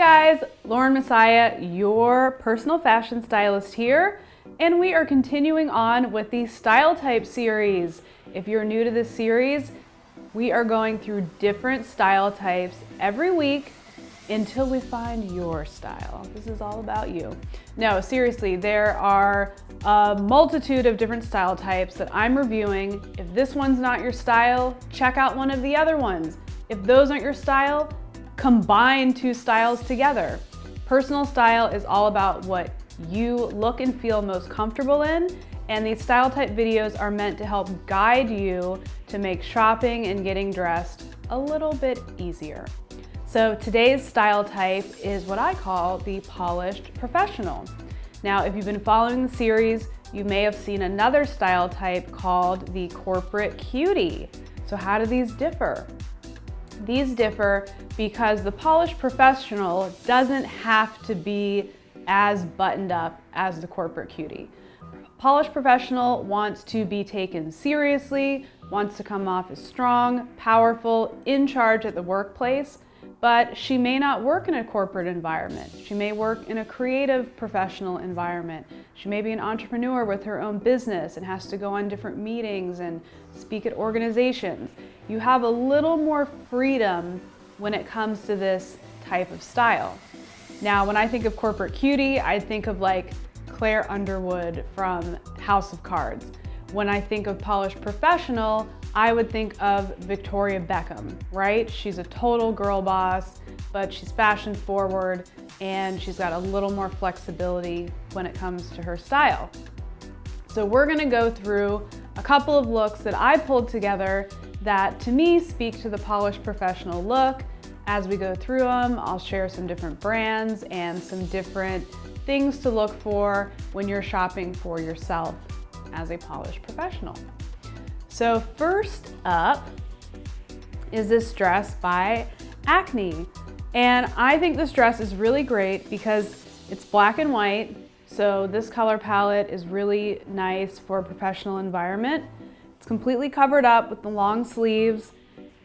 Hey guys, Lauren Messiah, your personal fashion stylist here, and we are continuing on with the Style Type series. If you're new to this series, we are going through different style types every week until we find your style. This is all about you. No, seriously, there are a multitude of different style types that I'm reviewing. If this one's not your style, check out one of the other ones. If those aren't your style, combine two styles together. Personal style is all about what you look and feel most comfortable in, and these style type videos are meant to help guide you to make shopping and getting dressed a little bit easier. So today's style type is what I call the polished professional. Now, if you've been following the series, you may have seen another style type called the corporate cutie. So how do these differ? These differ because the polished professional doesn't have to be as buttoned up as the corporate cutie. Polished professional wants to be taken seriously, wants to come off as strong, powerful, in charge at the workplace, but she may not work in a corporate environment. She may work in a creative professional environment. She may be an entrepreneur with her own business and has to go on different meetings and speak at organizations. You have a little more freedom when it comes to this type of style. Now, when I think of corporate cutie, I think of like Claire Underwood from House of Cards. When I think of polished professional, I would think of Victoria Beckham, right? She's a total girl boss, but she's fashion forward and she's got a little more flexibility when it comes to her style. So we're gonna go through a couple of looks that I pulled together that to me speak to the polished professional look. As we go through them, I'll share some different brands and some different things to look for when you're shopping for yourself as a polished professional. So first up is this dress by Acne. And I think this dress is really great because it's black and white. So this color palette is really nice for a professional environment. It's completely covered up with the long sleeves,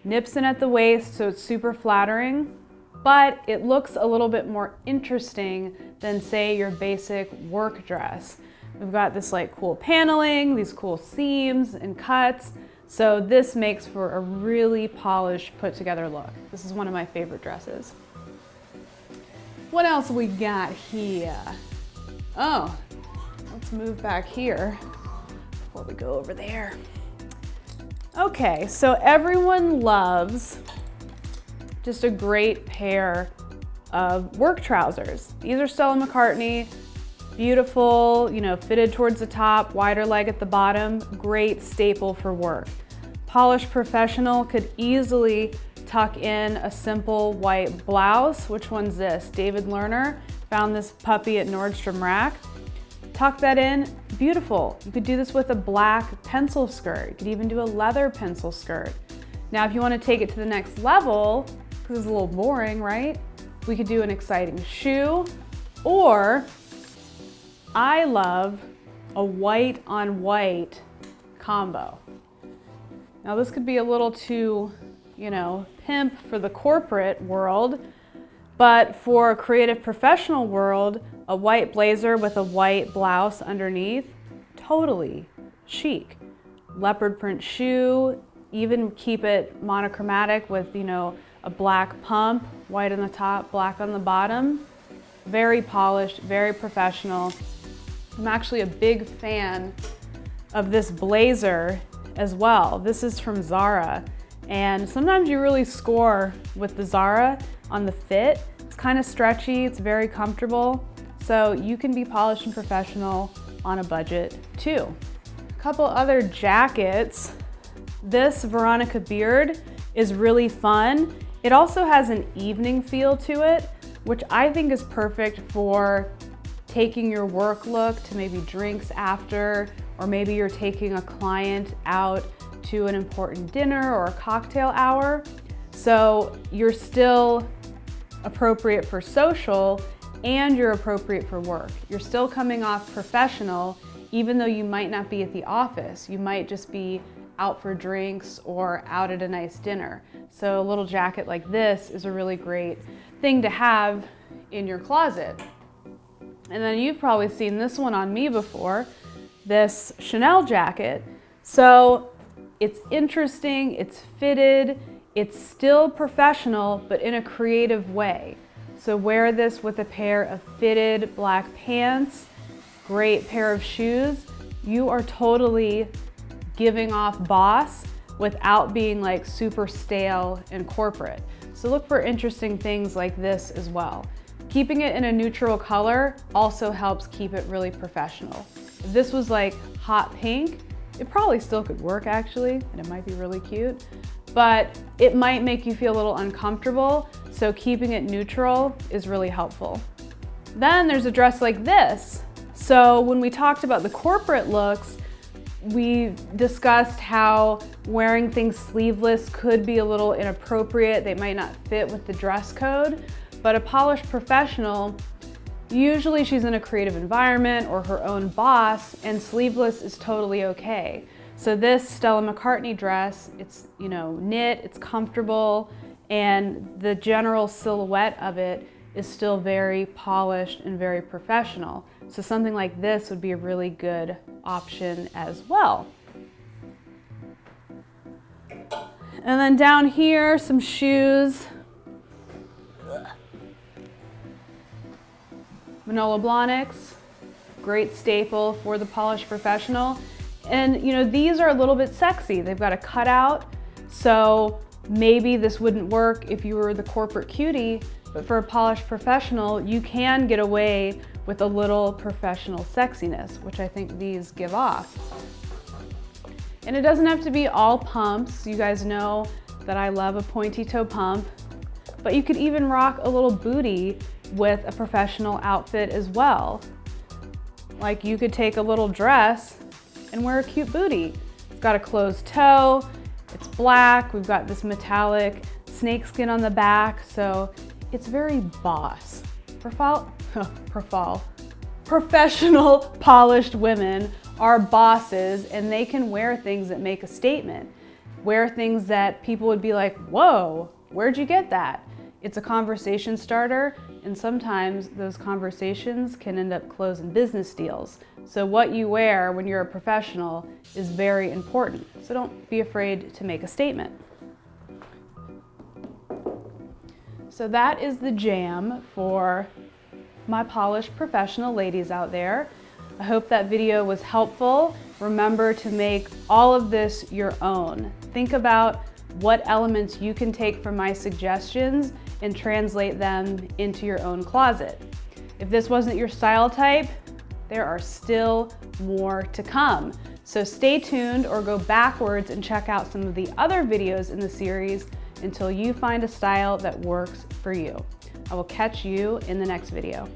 nips in at the waist, so it's super flattering, but it looks a little bit more interesting than, say, your basic work dress. We've got this like cool paneling, these cool seams and cuts, so this makes for a really polished, put together look. This is one of my favorite dresses. What else we got here? Oh, let's move back here before we go over there. Okay, so everyone loves just a great pair of work trousers. These are Stella McCartney, beautiful, you know, fitted towards the top, wider leg at the bottom, great staple for work. Polished professional could easily tuck in a simple white blouse. Which one's this? David Lerner, found this puppy at Nordstrom Rack. Tuck that in, beautiful. You could do this with a black pencil skirt. You could even do a leather pencil skirt. Now, if you want to take it to the next level, because it's a little boring, right? We could do an exciting shoe, or I love a white on white combo. Now, this could be a little too, you know, pimp for the corporate world, but for a creative professional world, a white blazer with a white blouse underneath, totally chic. Leopard print shoe, even keep it monochromatic with, you know, a black pump, white on the top, black on the bottom. Very polished, very professional. I'm actually a big fan of this blazer as well. This is from Zara, and sometimes you really score with the Zara on the fit. It's kind of stretchy, it's very comfortable. So you can be polished and professional on a budget too. A couple other jackets. This Veronica Beard is really fun. It also has an evening feel to it, which I think is perfect for taking your work look to maybe drinks after, or maybe you're taking a client out to an important dinner or a cocktail hour. So you're still appropriate for social and you're appropriate for work. You're still coming off professional, even though you might not be at the office. You might just be out for drinks or out at a nice dinner. So a little jacket like this is a really great thing to have in your closet. And then you've probably seen this one on me before, this Chanel jacket. So it's interesting, it's fitted, it's still professional, but in a creative way. So wear this with a pair of fitted black pants, great pair of shoes. You are totally giving off boss without being like super stale and corporate. So look for interesting things like this as well. Keeping it in a neutral color also helps keep it really professional. If this was like hot pink, it probably still could work actually, and it might be really cute, but it might make you feel a little uncomfortable, so keeping it neutral is really helpful. Then there's a dress like this. So when we talked about the corporate looks, we discussed how wearing things sleeveless could be a little inappropriate. They might not fit with the dress code, but a polished professional, usually she's in a creative environment or her own boss, and sleeveless is totally okay. So this Stella McCartney dress, it's, you know, knit, it's comfortable, and the general silhouette of it is still very polished and very professional. So something like this would be a really good option as well. And then down here, some shoes. Manolo Blahniks, great staple for the polished professional. And you know, these are a little bit sexy. They've got a cutout, so maybe this wouldn't work if you were the corporate cutie, but for a polished professional, you can get away with a little professional sexiness, which I think these give off. And it doesn't have to be all pumps. You guys know that I love a pointy toe pump, but you could even rock a little booty with a professional outfit as well. Like you could take a little dress and wear a cute booty. It's got a closed toe, it's black, we've got this metallic snakeskin on the back, so it's very boss. Professional, polished women are bosses, and they can wear things that make a statement. Wear things that people would be like, whoa, where'd you get that? It's a conversation starter, and sometimes those conversations can end up closing business deals. So what you wear when you're a professional is very important. So don't be afraid to make a statement. So that is the jam for my polished professional ladies out there. I hope that video was helpful. Remember to make all of this your own. Think about what elements you can take from my suggestions and translate them into your own closet. If this wasn't your style type, there are still more to come. So stay tuned or go backwards and check out some of the other videos in the series until you find a style that works for you. I will catch you in the next video.